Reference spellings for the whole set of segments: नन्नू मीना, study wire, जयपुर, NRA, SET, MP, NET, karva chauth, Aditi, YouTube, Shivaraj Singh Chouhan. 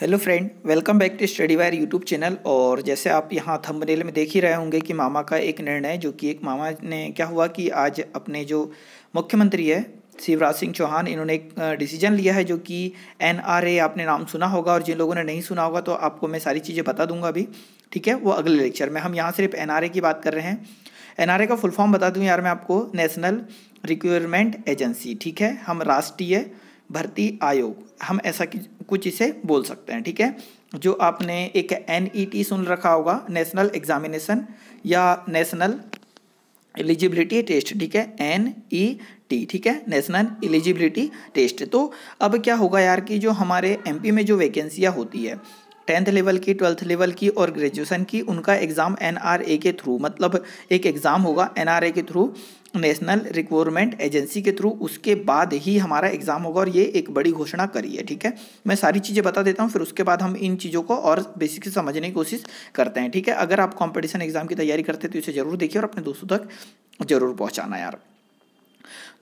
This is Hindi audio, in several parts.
Hello friend, welcome back to study wire YouTube channel. और जैसे आप यहाँ थंबनेल में देख ही रहे होंगे कि मामा का एक निर्णय, जो कि एक मामा ने क्या हुआ कि आज अपने जो मुख्यमंत्री है शिवराज सिंह चौहान, इन्होंने एक डिसीजन लिया है, जो कि NRA आपने नाम सुना होगा, और जिन लोगों ने नहीं सुना होगा तो आपको मैं सारी चीज़ें बता दूंगा अभी, ठीक है, वो अगले लेक्चर में। हम यहाँ सिर्फ NRA की बात कर रहे हैं। NRA का फुल फॉर्म बता दूँ यार मैं आपको, नेशनल रिक्रूटमेंट एजेंसी, ठीक है, हम राष्ट्रीय भर्ती आयोग, हम ऐसा कुछ इसे बोल सकते हैं, ठीक है। जो आपने एक NET सुन रखा होगा, नेशनल एग्जामिनेशन या नेशनल एलिजिबिलिटी टेस्ट, ठीक है, NET, ठीक है, नेशनल एलिजिबिलिटी टेस्ट। तो अब क्या होगा यार कि जो हमारे MP में जो वैकेंसियाँ होती है 10th लेवल की, 12th लेवल की और ग्रेजुएशन की, उनका एग्ज़ाम NRA के थ्रू, मतलब एक एग्ज़ाम होगा NRA के थ्रू, नेशनल रिक्रूटमेंट एजेंसी के थ्रू, उसके बाद ही हमारा एग्ज़ाम होगा। और ये एक बड़ी घोषणा करी है, ठीक है। मैं सारी चीज़ें बता देता हूँ, फिर उसके बाद हम इन चीज़ों को और बेसिक से समझने की कोशिश करते हैं, ठीक है। अगर आप कॉम्पिटिशन एग्ज़ाम की तैयारी करते हैं तो इसे ज़रूर देखिए और अपने दोस्तों तक ज़रूर पहुँचाना यार।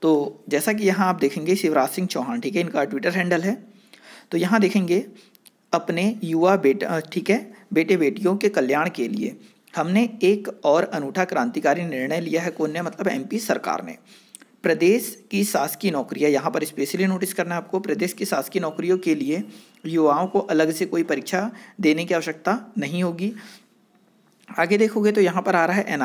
तो जैसा कि यहाँ आप देखेंगे शिवराज सिंह चौहान, ठीक है, इनका ट्विटर हैंडल है, तो यहाँ देखेंगे अपने युवा बेटा, ठीक है, बेटे बेटियों के कल्याण के लिए हमने एक और अनूठा क्रांतिकारी निर्णय लिया है। कौन ने? मतलब MP सरकार ने। प्रदेश की शासकीय नौकरियां, यहाँ पर स्पेशली नोटिस करना है आपको, प्रदेश की शासकीय नौकरियों के लिए युवाओं को अलग से कोई परीक्षा देने की आवश्यकता नहीं होगी। आगे देखोगे तो यहाँ पर आ रहा है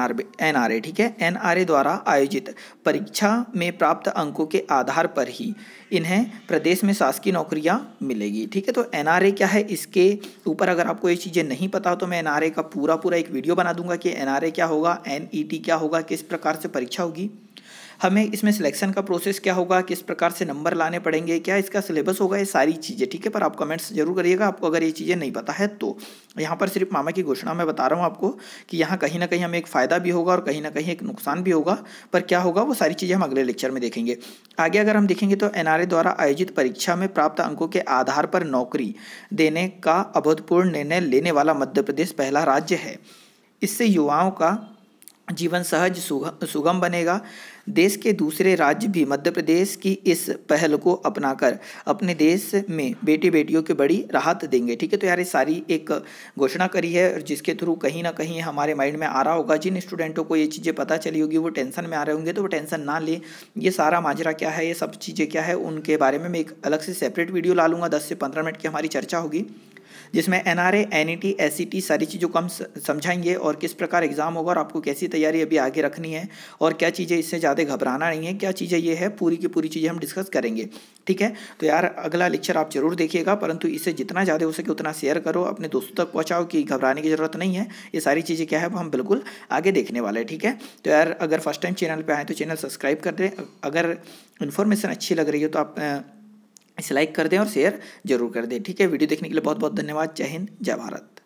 NRA, ठीक है, NRA द्वारा आयोजित परीक्षा में प्राप्त अंकों के आधार पर ही इन्हें प्रदेश में शासकीय नौकरियाँ मिलेगी, ठीक है। तो NRA क्या है, इसके ऊपर अगर आपको ये चीज़ें नहीं पता तो मैं NRA का पूरा एक वीडियो बना दूंगा कि NRA क्या होगा, NET क्या होगा, किस प्रकार से परीक्षा होगी, हमें इसमें सिलेक्शन का प्रोसेस क्या होगा, किस प्रकार से नंबर लाने पड़ेंगे, क्या इसका सिलेबस होगा, ये सारी चीज़ें, ठीक है। पर आप कमेंट्स जरूर करिएगा आपको अगर ये चीज़ें नहीं पता है तो। यहाँ पर सिर्फ मामा की घोषणा मैं बता रहा हूँ आपको कि यहाँ कहीं ना कहीं हमें एक फ़ायदा भी होगा और कहीं ना कहीं एक नुकसान भी होगा, पर क्या होगा वो सारी चीज़ें हम अगले लेक्चर में देखेंगे। आगे अगर हम देखेंगे तो NRA द्वारा आयोजित परीक्षा में प्राप्त अंकों के आधार पर नौकरी देने का अभूतपूर्व निर्णय लेने वाला मध्य प्रदेश पहला राज्य है। इससे युवाओं का जीवन सहज सुगम बनेगा। देश के दूसरे राज्य भी मध्य प्रदेश की इस पहल को अपनाकर अपने देश में बेटी बेटियों की बड़ी राहत देंगे, ठीक है। तो यार ये सारी एक घोषणा करी है जिसके थ्रू कहीं ना कहीं हमारे माइंड में आ रहा होगा, जिन स्टूडेंटों को ये चीज़ें पता चली होगी वो टेंशन में आ रहे होंगे, तो वो टेंशन ना ले। ये सारा माजरा क्या है, ये सब चीज़ें क्या है, उनके बारे में मैं एक अलग से सेपरेट वीडियो ला लूँगा, 10 से 15 मिनट की हमारी चर्चा होगी, जिसमें NRA, NET, SET सारी चीज़ों को हम समझाएंगे और किस प्रकार एग्ज़ाम होगा और आपको कैसी तैयारी अभी आगे रखनी है और क्या चीज़ें, इससे ज़्यादा घबराना नहीं है, क्या चीज़ें ये है, पूरी की पूरी चीज़ें हम डिस्कस करेंगे, ठीक है। तो यार अगला लेक्चर आप जरूर देखिएगा, परंतु इसे जितना ज़्यादा हो सके उतना शेयर करो, अपने दोस्तों तक पहुँचाओ कि घबराने की ज़रूरत नहीं है, ये सारी चीज़ें क्या है वो हम बिल्कुल आगे देखने वाले हैं, ठीक है। तो यार अगर फर्स्ट टाइम चैनल पर आए तो चैनल सब्सक्राइब कर दें, अगर इन्फॉर्मेशन अच्छी लग रही हो तो आप इसे लाइक कर दें और शेयर जरूर कर दें, ठीक है। वीडियो देखने के लिए बहुत बहुत धन्यवाद। जय हिंद, जय भारत।